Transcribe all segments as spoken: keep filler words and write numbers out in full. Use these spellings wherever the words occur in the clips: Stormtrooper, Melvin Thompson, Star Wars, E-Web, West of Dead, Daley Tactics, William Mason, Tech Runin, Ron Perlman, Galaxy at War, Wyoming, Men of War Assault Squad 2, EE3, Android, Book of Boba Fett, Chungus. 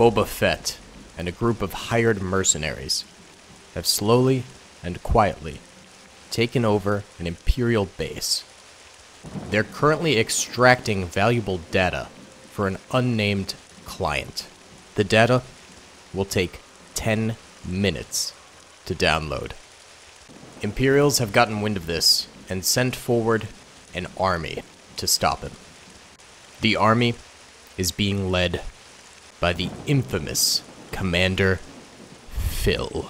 Boba Fett and a group of hired mercenaries have slowly and quietly taken over an Imperial base. They're currently extracting valuable data for an unnamed client. The data will take ten minutes to download. Imperials have gotten wind of this and sent forward an army to stop him. The army is being led by the infamous Commander Phil.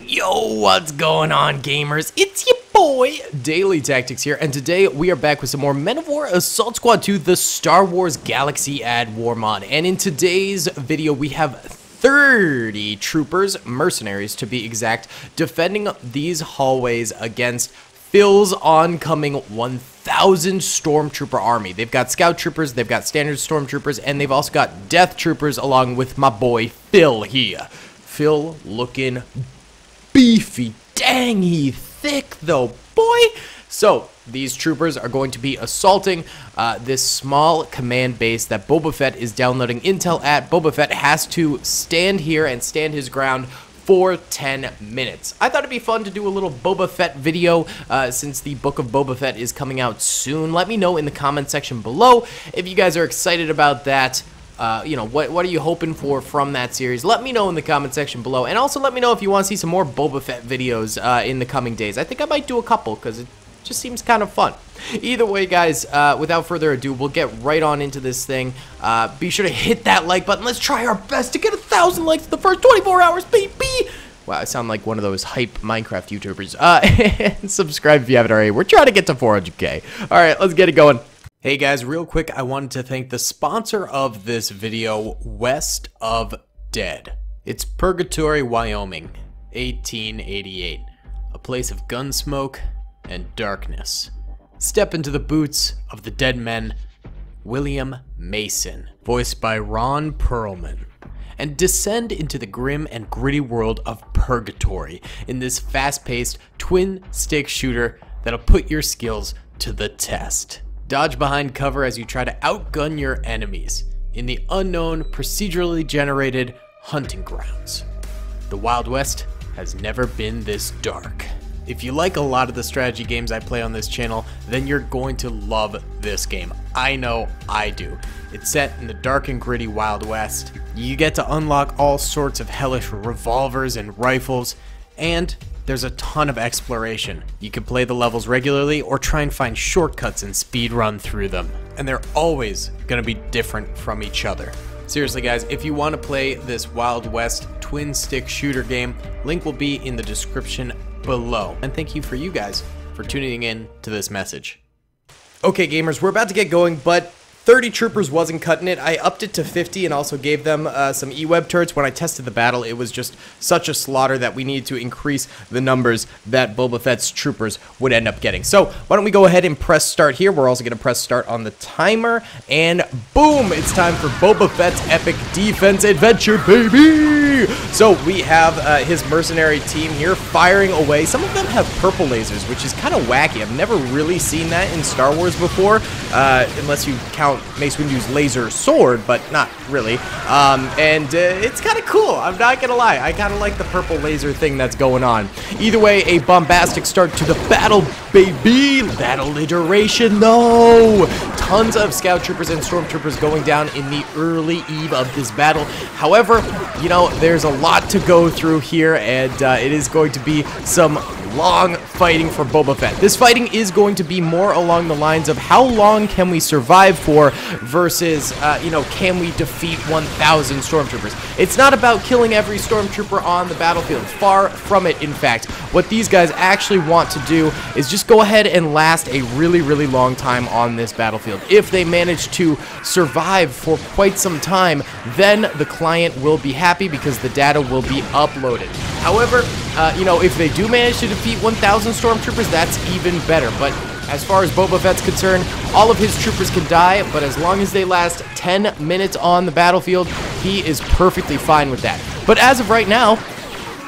Yo, what's going on, gamers? It's your boy, Daily Tactics here, and today we are back with some more Men of War Assault Squad two, the Star Wars Galaxy at War mod. And in today's video, we have thirty troopers, mercenaries to be exact, defending these hallways against Phil's oncoming one thousand stormtrooper army. They've got scout troopers, they've got standard stormtroopers, and they've also got death troopers along with my boy Phil here. Phil looking beefy. Dang, he thick though, boy. So these troopers are going to be assaulting uh, this small command base that Boba Fett is downloading intel at. Boba Fett has to stand here and stand his ground for ten minutes. I thought it'd be fun to do a little Boba Fett video uh, since the Book of Boba Fett is coming out soon. Let me know in the comment section below if you guys are excited about that. Uh, you know, what what are you hoping for from that series? Let me know in the comment section below, and also let me know if you want to see some more Boba Fett videos uh, in the coming days. I think I might do a couple because it just seems kind of fun. Either way, guys, uh, without further ado, we'll get right on into this thing. Uh, be sure to hit that like button. Let's try our best to get a thousand likes in the first twenty-four hours, baby. Wow, I sound like one of those hype Minecraft YouTubers. Uh, and subscribe if you haven't already. We're trying to get to four hundred K. All right, let's get it going. Hey guys, real quick, I wanted to thank the sponsor of this video, West of Dead. It's Purgatory, Wyoming, eighteen eighty-eight, a place of gunsmoke and darkness. Step into the boots of the dead men, William Mason, voiced by Ron Perlman, and descend into the grim and gritty world of Purgatory in this fast-paced twin-stick shooter that'll put your skills to the test. Dodge behind cover as you try to outgun your enemies in the unknown, procedurally generated hunting grounds. The Wild West has never been this dark. If you like a lot of the strategy games I play on this channel, then you're going to love this game. I know I do. It's set in the dark and gritty Wild West. You get to unlock all sorts of hellish revolvers and rifles, and there's a ton of exploration. You can play the levels regularly or try and find shortcuts and speed run through them. And they're always gonna be different from each other. Seriously guys, if you wanna play this Wild West twin stick shooter game, link will be in the description below. And thank you for you guys for tuning in to this message. Okay gamers, we're about to get going, but thirty troopers wasn't cutting it. I upped it to fifty and also gave them uh, some E-Web turrets. When I tested the battle, it was just such a slaughter that we needed to increase the numbers that Boba Fett's troopers would end up getting. So why don't we go ahead and press start here. We're also going to press start on the timer, and boom, it's time for Boba Fett's epic defense adventure, baby! So we have uh, his mercenary team here firing away. Some of them have purple lasers, which is kind of wacky. I've never really seen that in Star Wars before, uh, unless you count Mace Windu's laser sword, but not really. Um, and uh, it's kind of cool. I'm not gonna lie. I kind of like the purple laser thing that's going on. Either way, a bombastic start to the battle, baby. Battle iteration, no. Tons of scout troopers and stormtroopers going down in the early eve of this battle. However, you know, there's a lot to go through here, and uh, it is going to be some long fighting for Boba Fett. This fighting is going to be more along the lines of how long can we survive for versus, uh, you know, can we defeat one thousand stormtroopers? It's not about killing every stormtrooper on the battlefield. Far from it, in fact. What these guys actually want to do is just go ahead and last a really, really long time on this battlefield. If they manage to survive for quite some time, then the client will be happy because the data will be uploaded. However, uh, you know, if they do manage to defeat one thousand stormtroopers, that's even better. But as far as Boba Fett's concerned, all of his troopers can die, but as long as they last ten minutes on the battlefield, he is perfectly fine with that. But as of right now,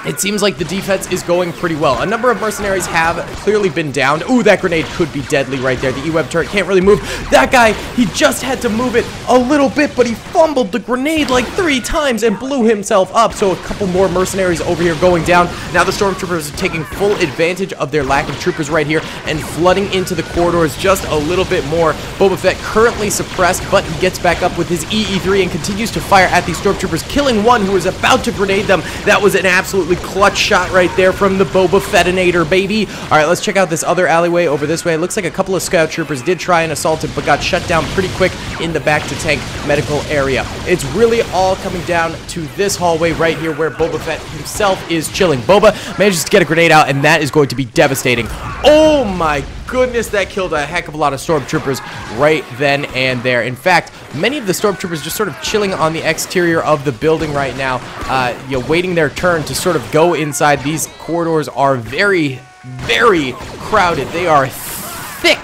It seems like the defense is going pretty well. A number of mercenaries have clearly been downed. Ooh, that grenade could be deadly right there. The E-Web turret can't really move. That guy, he just had to move it a little bit, but he fumbled the grenade like three times and blew himself up. So a couple more mercenaries over here going down. Now the stormtroopers are taking full advantage of their lack of troopers right here and flooding into the corridors just a little bit more. Boba Fett currently suppressed, but he gets back up with his E E three and continues to fire at these stormtroopers, killing one who is about to grenade them. That was an absolute clutch shot right there from the Boba Fettinator, baby. All right, let's check out this other alleyway over this way. It looks like a couple of scout troopers did try and assault it, but got shut down pretty quick in the back to tank medical area. It's really all coming down to this hallway right here where Boba Fett himself is chilling. Boba manages to get a grenade out, and that is going to be devastating. Oh my goodness, that killed a heck of a lot of stormtroopers right then and there. In fact, many of the stormtroopers just sort of chilling on the exterior of the building right now, uh, you know, waiting their turn to sort of go inside. These corridors are very, very crowded. They are thick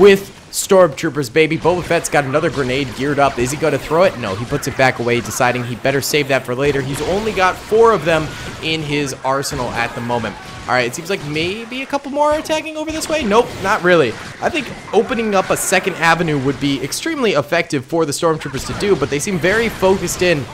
with stormtroopers, baby. Boba Fett's got another grenade geared up. Is he going to throw it? No, he puts it back away, deciding he better save that for later. He's only got four of them in his arsenal at the moment. All right, it seems like maybe a couple more are attacking over this way. Nope, not really. I think opening up a second avenue would be extremely effective for the stormtroopers to do, but they seem very focused in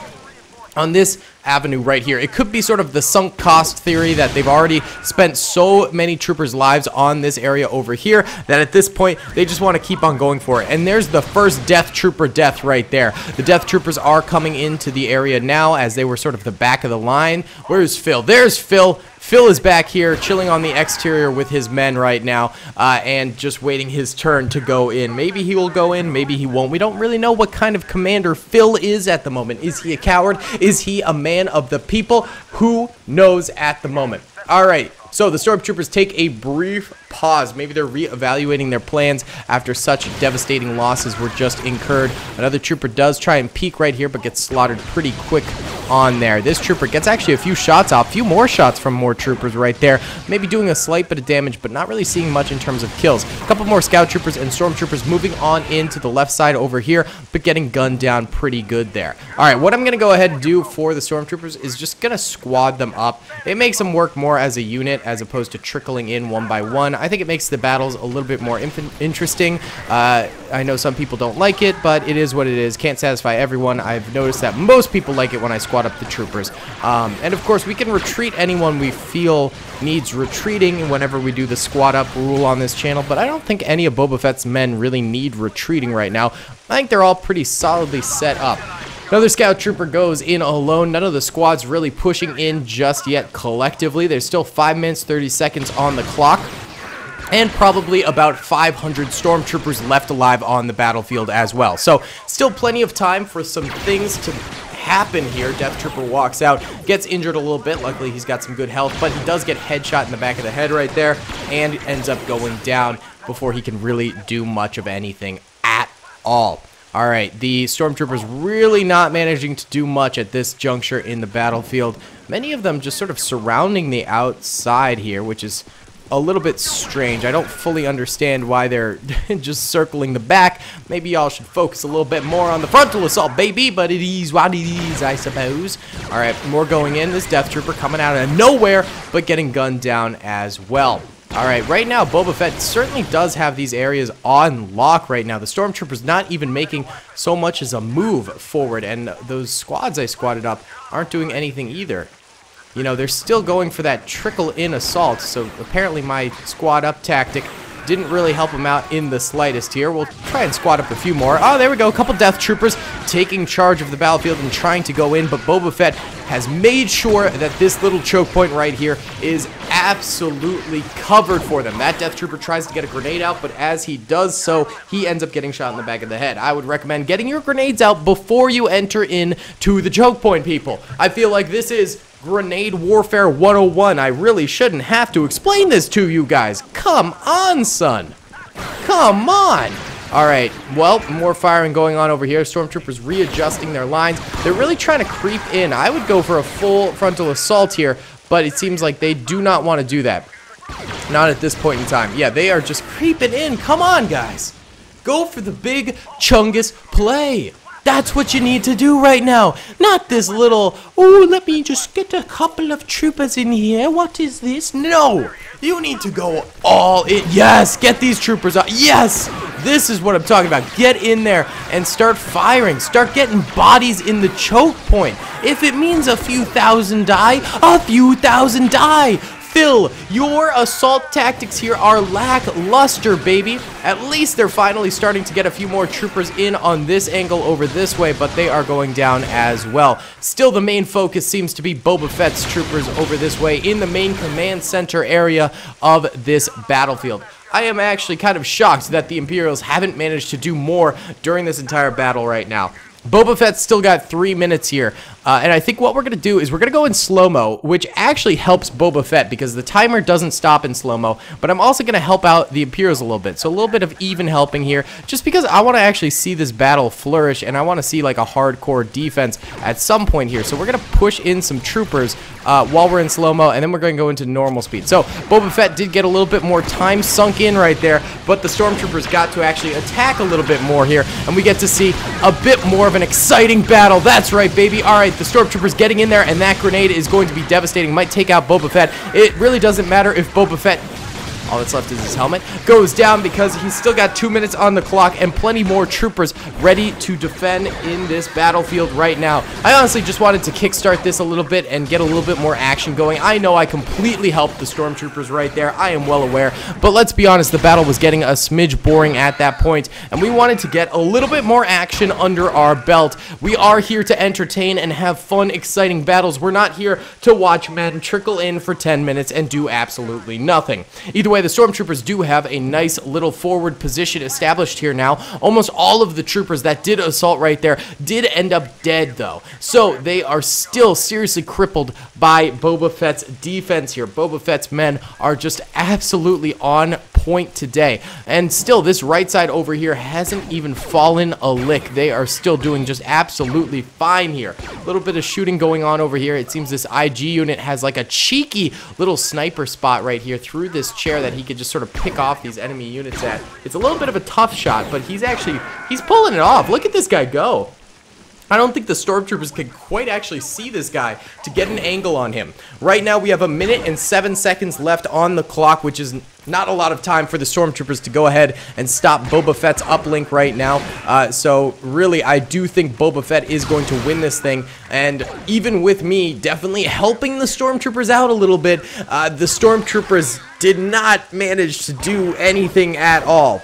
on this avenue right here. It could be sort of the sunk cost theory that they've already spent so many troopers' lives on this area over here that at this point they just want to keep on going for it. And there's the first death trooper death right there. The death troopers are coming into the area now as they were sort of the back of the line. Where's Phil? There's Phil. Phil is back here chilling on the exterior with his men right now, uh, and just waiting his turn to go in. Maybe he will go in, maybe he won't. We don't really know what kind of commander Phil is at the moment. Is he a coward? Is he a man of the people? Who knows at the moment? All right, so the stormtroopers take a brief pause. Maybe they're reevaluating their plans after such devastating losses were just incurred. Another trooper does try and peek right here, but gets slaughtered pretty quick on there. This trooper gets actually a few shots off, a few more shots from more troopers right there. Maybe doing a slight bit of damage, but not really seeing much in terms of kills. A couple more scout troopers and stormtroopers moving on into the left side over here, but getting gunned down pretty good there. All right, what I'm going to go ahead and do for the stormtroopers is just going to squad them up. It makes them work more as a unit as opposed to trickling in one by one. I think it makes the battles a little bit more interesting. Uh, I know some people don't like it, but it is what it is. Can't satisfy everyone. I've noticed that most people like it when I squad up the troopers. Um, and of course, we can retreat anyone we feel needs retreating whenever we do the squad up rule on this channel, but I don't think any of Boba Fett's men really need retreating right now. I think they're all pretty solidly set up. Another scout trooper goes in alone. None of the squad's really pushing in just yet collectively. There's still five minutes, thirty seconds on the clock, and probably about five hundred stormtroopers left alive on the battlefield as well. So still plenty of time for some things to happen here. Death Trooper walks out, gets injured a little bit. Luckily, he's got some good health, but he does get headshot in the back of the head right there and ends up going down before he can really do much of anything at all. All right, the stormtroopers really not managing to do much at this juncture in the battlefield. Many of them just sort of surrounding the outside here, which is a little bit strange. I don't fully understand why they're just circling the back. Maybe y'all should focus a little bit more on the frontal assault, baby, but it is what it is, I suppose. All right, more going in. This death trooper coming out of nowhere, but getting gunned down as well. All right, right now, Boba Fett certainly does have these areas on lock right now. The stormtroopers not even making so much as a move forward, and those squads I squatted up aren't doing anything either. You know, they're still going for that trickle-in assault, so apparently my squad-up tactic didn't really help them out in the slightest here. We'll try and squad up a few more. Oh, there we go. A couple death troopers taking charge of the battlefield and trying to go in, but Boba Fett has made sure that this little choke point right here is absolutely covered for them. That death trooper tries to get a grenade out, but as he does so, he ends up getting shot in the back of the head. I would recommend getting your grenades out before you enter in to the choke point, people. I feel like this is Grenade Warfare one oh one. I really shouldn't have to explain this to you guys. Come on, son. Come on. All right, well, more firing going on over here. Stormtroopers readjusting their lines. They're really trying to creep in. I would go for a full frontal assault here, but it seems like they do not want to do that. Not at this point in time. Yeah, they are just creeping in. Come on, guys. Go for the big Chungus play. That's what you need to do right now. Not this little, oh, let me just get a couple of troopers in here. What is this? No, you need to go all in. Yes, get these troopers out. Yes, this is what I'm talking about. Get in there and start firing. Start getting bodies in the choke point. If it means a few thousand die, a few thousand die. Phil, your assault tactics here are lackluster, baby. At least they're finally starting to get a few more troopers in on this angle over this way, but they are going down as well. Still, the main focus seems to be Boba Fett's troopers over this way in the main command center area of this battlefield. I am actually kind of shocked that the Imperials haven't managed to do more during this entire battle right now. Boba Fett's still got three minutes here, uh, and I think what we're going to do is we're going to go in slow-mo, which actually helps Boba Fett because the timer doesn't stop in slow-mo, but I'm also going to help out the Imperials a little bit, so a little bit of even helping here, just because I want to actually see this battle flourish, and I want to see like a hardcore defense at some point here, so we're going to push in some troopers uh, while we're in slow-mo, and then we're going to go into normal speed. So Boba Fett did get a little bit more time sunk in right there, but the Stormtroopers got to actually attack a little bit more here, and we get to see a bit more of an exciting battle. That's right, baby. All right, the Stormtroopers getting in there, and that grenade is going to be devastating. Might take out Boba Fett. It really doesn't matter if Boba Fett, all that's left is his helmet, goes down because he's still got two minutes on the clock and plenty more troopers ready to defend in this battlefield right now. I honestly just wanted to kickstart this a little bit and get a little bit more action going. I know I completely helped the Stormtroopers right there. I am well aware, but let's be honest, the battle was getting a smidge boring at that point, and we wanted to get a little bit more action under our belt. We are here to entertain and have fun, exciting battles. We're not here to watch men trickle in for ten minutes and do absolutely nothing. Either way, the Stormtroopers do have a nice little forward position established here now. Almost all of the troopers that did assault right there did end up dead, though. So they are still seriously crippled by Boba Fett's defense here. Boba Fett's men are just absolutely on point today. And still, this right side over here hasn't even fallen a lick. They are still doing just absolutely fine here. A little bit of shooting going on over here. It seems this I G unit has like a cheeky little sniper spot right here through this chair that he could just sort of pick off these enemy units at. It's a little bit of a tough shot, but he's actually, he's pulling it off. Look at this guy go. I don't think the Stormtroopers can quite actually see this guy to get an angle on him. Right now, we have a minute and seven seconds left on the clock, which is not a lot of time for the Stormtroopers to go ahead and stop Boba Fett's uplink right now. Uh, so really, I do think Boba Fett is going to win this thing. And even with me definitely helping the Stormtroopers out a little bit, uh, the Stormtroopers did not manage to do anything at all.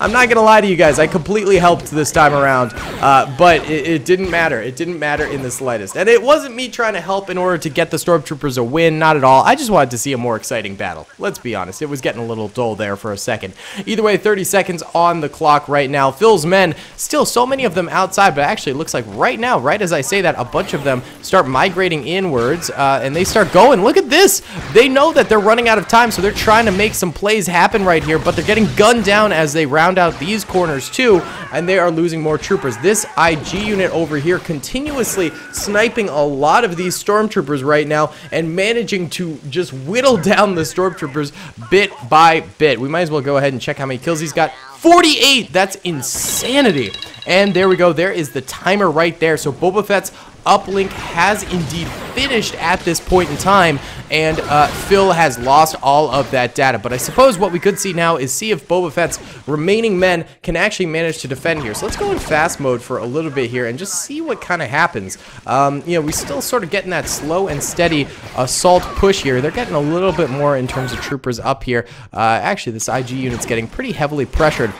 I'm not gonna lie to you guys, I completely helped this time around, uh, but it, it didn't matter. It didn't matter in the slightest. And it wasn't me trying to help in order to get the Stormtroopers a win, not at all. I just wanted to see a more exciting battle, let's be honest. It was getting a little dull there for a second. Either way, thirty seconds on the clock right now. Phil's men, still so many of them outside, but actually it looks like right now, right as I say that, a bunch of them start migrating inwards, uh, and they start going. Look at this! They know that they're running out of time, so they're trying to make some plays happen right here, but they're getting gunned down as they round out these corners too, and they are losing more troopers. This I G unit over here continuously sniping a lot of these Stormtroopers right now and managing to just whittle down the Stormtroopers bit by bit. We might as well go ahead and check how many kills he's got. forty-eight! That's insanity! And there we go. There is the timer right there. So Boba Fett's uplink has indeed finished at this point in time, and uh, Phil has lost all of that data. But I suppose what we could see now is see if Boba Fett's remaining men can actually manage to defend here. So let's go in fast mode for a little bit here and just see what kind of happens. Um, you know, we still sort of getting that slow and steady assault push here. They're getting a little bit more in terms of troopers up here. Uh, actually, this I G unit's getting pretty heavily pressured.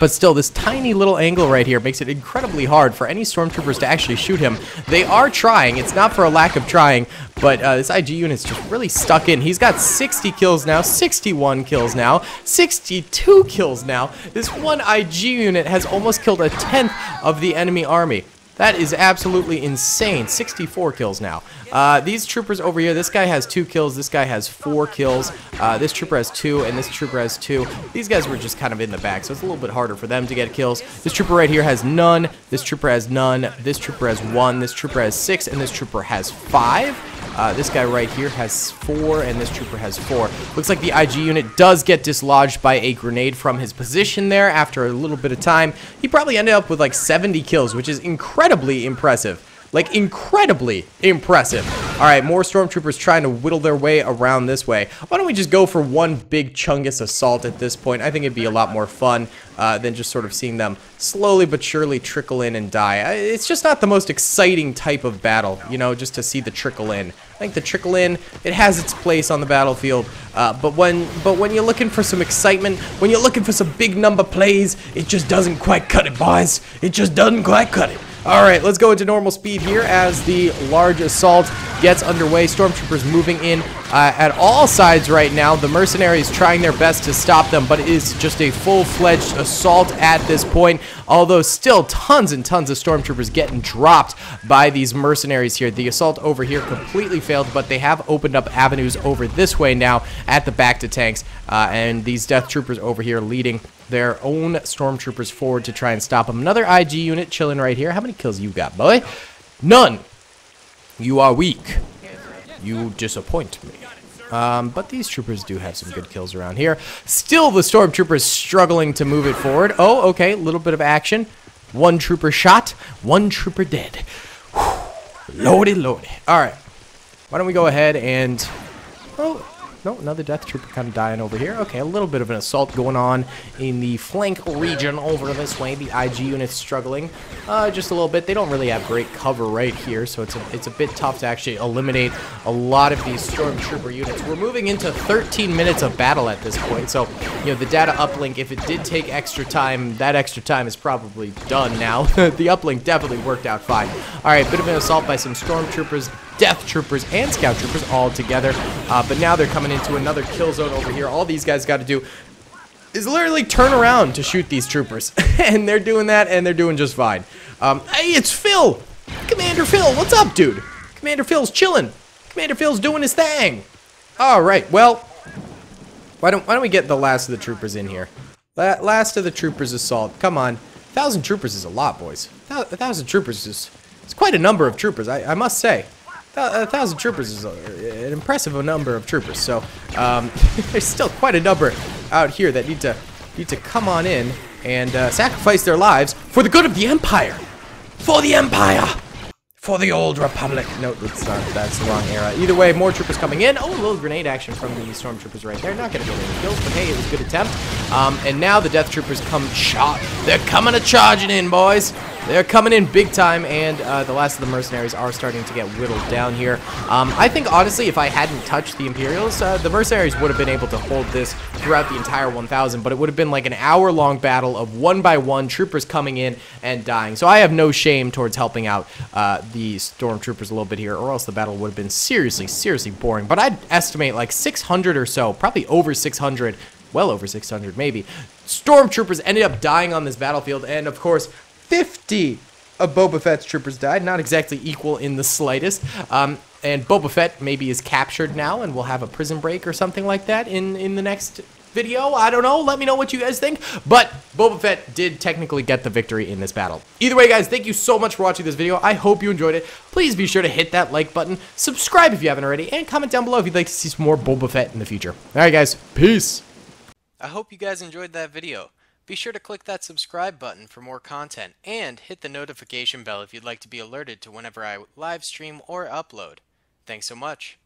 But still, this tiny little angle right here makes it incredibly hard for any Stormtroopers to actually shoot him. They are trying. It's not for a lack of trying, but uh, this I G unit's just really stuck in. He's got sixty kills now, sixty-one kills now, sixty-two kills now. This one I G unit has almost killed a tenth of the enemy army. That is absolutely insane. sixty-four kills now. Uh, these troopers over here, this guy has two kills, this guy has four kills, uh, this trooper has two, and this trooper has two. These guys were just kind of in the back, so it's a little bit harder for them to get kills. This trooper right here has none, this trooper has none, this trooper has one, this trooper has six, and this trooper has five. Uh, this guy right here has four, and this trooper has four. Looks like the I G unit does get dislodged by a grenade from his position there after a little bit of time. He probably ended up with like seventy kills, which is incredibly impressive. Like, incredibly impressive. All right, more stormtroopers trying to whittle their way around this way. Why don't we just go for one big Chungus assault at this point? I think it'd be a lot more fun uh, than just sort of seeing them slowly but surely trickle in and die. It's just not the most exciting type of battle, you know, just to see the trickle in. I think the trickle in, it has its place on the battlefield, uh, but when but when you're looking for some excitement, when you're looking for some big number plays, it just doesn't quite cut it, boys. It just doesn't quite cut it. All right, let's go into normal speed here as the large assault gets underway. Stormtroopers moving in uh, at all sides right now. The mercenaries trying their best to stop them, but it is just a full-fledged assault at this point, although still tons and tons of stormtroopers getting dropped by these mercenaries here. The assault over here completely failed, but they have opened up avenues over this way now at the back to tanks, uh, and these death troopers over here leading their own stormtroopers forward to try and stop them. Another I G unit chilling right here. How many kills you got, boy? None. You are weak. You disappoint me. Um, but these troopers do have some good kills around here. Still the stormtroopers struggling to move it forward. Oh, okay, a little bit of action. One trooper shot, one trooper dead. Whew. Lordy, lordy. All right, why don't we go ahead and... Oh, no, another death trooper kind of dying over here. Okay, a little bit of an assault going on in the flank region over this way. The I G unit's struggling uh, just a little bit. They don't really have great cover right here, so it's a, it's a bit tough to actually eliminate a lot of these stormtrooper units. We're moving into thirteen minutes of battle at this point, so you know the data uplink, if it did take extra time, that extra time is probably done now. The uplink definitely worked out fine. All right, bit of an assault by some stormtroopers, death troopers, and scout troopers all together, uh, but now they're coming into another kill zone over here. All these guys got to do is literally turn around to shoot these troopers, and they're doing that, and they're doing just fine. Um, hey, it's Phil! Commander Phil, what's up, dude? Commander Phil's chilling. Commander Phil's doing his thing. All right, well, why don't, why don't we get the last of the troopers in here? La last of the troopers assault. Come on. one thousand troopers is a lot, boys. one thousand troopers is it's quite a number of troopers, I, I must say. A thousand troopers is an impressive number of troopers, so um, there's still quite a number out here that need to need to come on in and uh, sacrifice their lives for the good of the Empire, for the Empire, for the old Republic. No, that's not, that's the wrong era. Either way, more troopers coming in. Oh, a little grenade action from the stormtroopers right there. Not gonna get any kills, but hey, it was a good attempt. Um, and now the death troopers come char. They're coming a charging in, boys. They're coming in big time, and uh, the last of the mercenaries are starting to get whittled down here. Um, I think, honestly, if I hadn't touched the Imperials, uh, the mercenaries would have been able to hold this throughout the entire one thousand, but it would have been like an hour-long battle of one-by-one troopers coming in and dying. So I have no shame towards helping out uh, the stormtroopers a little bit here, or else the battle would have been seriously, seriously boring. But I'd estimate like six hundred or so, probably over six hundred, well over six hundred maybe, stormtroopers ended up dying on this battlefield, and of course, fifty of Boba Fett's troopers died, not exactly equal in the slightest. Um, and Boba Fett maybe is captured now, and we'll have a prison break or something like that in, in the next video. I don't know. Let me know what you guys think. But Boba Fett did technically get the victory in this battle. Either way, guys, thank you so much for watching this video. I hope you enjoyed it. Please be sure to hit that like button, subscribe if you haven't already, and comment down below if you'd like to see some more Boba Fett in the future. All right, guys. Peace. I hope you guys enjoyed that video. Be sure to click that subscribe button for more content, and hit the notification bell if you'd like to be alerted to whenever I live stream or upload. Thanks so much.